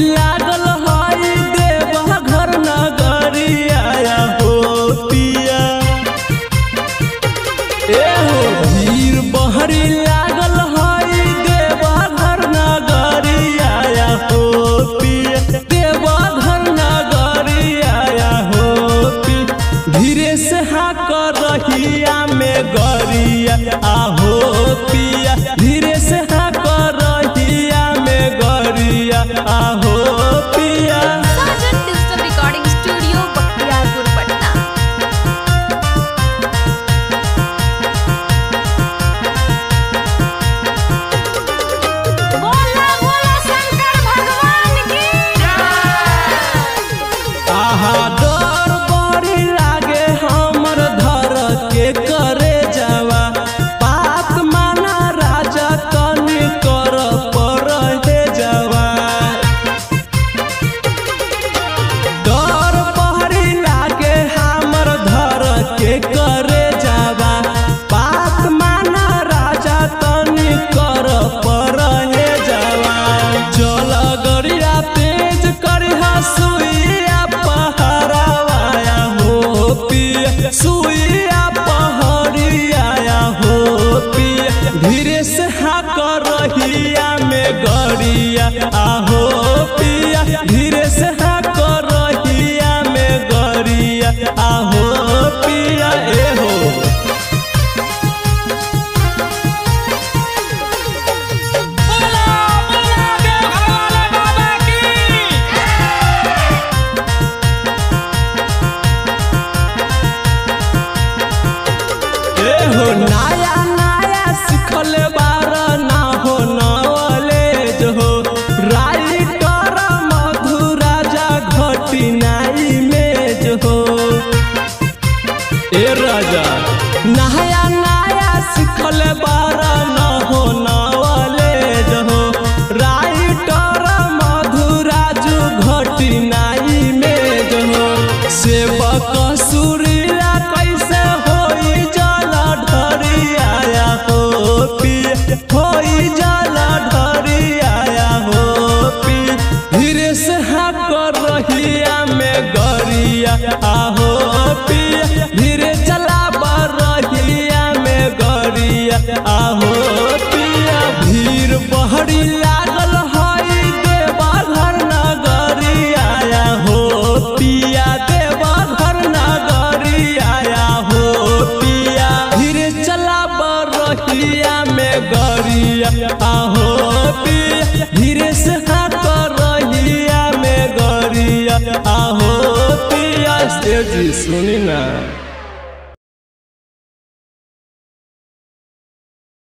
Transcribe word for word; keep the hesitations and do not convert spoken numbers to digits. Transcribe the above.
लागल हई देवघर नगरिया हो पिया ए हो भीड़ बहरी लागल हई देवघर नगरिया हो पिया देवघर नगरिया हो पी धीरे से हा कर रहिया में गरिया आ हो पिया धीरे से हा कर रहिया में गरिया आ हो पिया। Recording studio Bakhtiyarpur Patna. बोला बोला शंकर भगवान की जय। आहा डर बड़ी लागे हमर धर के करे जावा पाप माना राजा तनी कर पर जावा डर बड़ी लागे हमर धर के करे जावा पाप माना राजा तनी कर पर जावा चल गरिया तेज कर सुइया पहरावाया हो पिया सुइया पहरिया हो पिया धीरे से हा कर रहिया में गरिया आ हो पिया धीरे से हा कर रहिया में गरिया आ हो पिया ए हो। बोला बोला देव भोला बाबा की जय। ए हो नया नया सिखले बार ना हो नॉलेज हो राइट कर मधु राजा घटी नाई मेज हो ए राजा नया नया सिखले बार ना हो नॉलेज हो राइट कर मधु राजू घटी नाई मेज हो सेवक सुरीला कैसे होई जल ढरिया हो पिया होई जल ढरिया हो पी धीरे से हा कर रहिया में गरिया आ हो पिया धीरे चला पर रहिया में गरिया आ हो पिया भीड़ बहरी लागल हई देवघर नगरिया हो पिया देवघर नगरिया हो पिया धीरे चला पर रहिया में गरिया आ हो पिया धीरे से हा कर रहिया में गरिया आ हो पिया। स्टेज सुनी ना।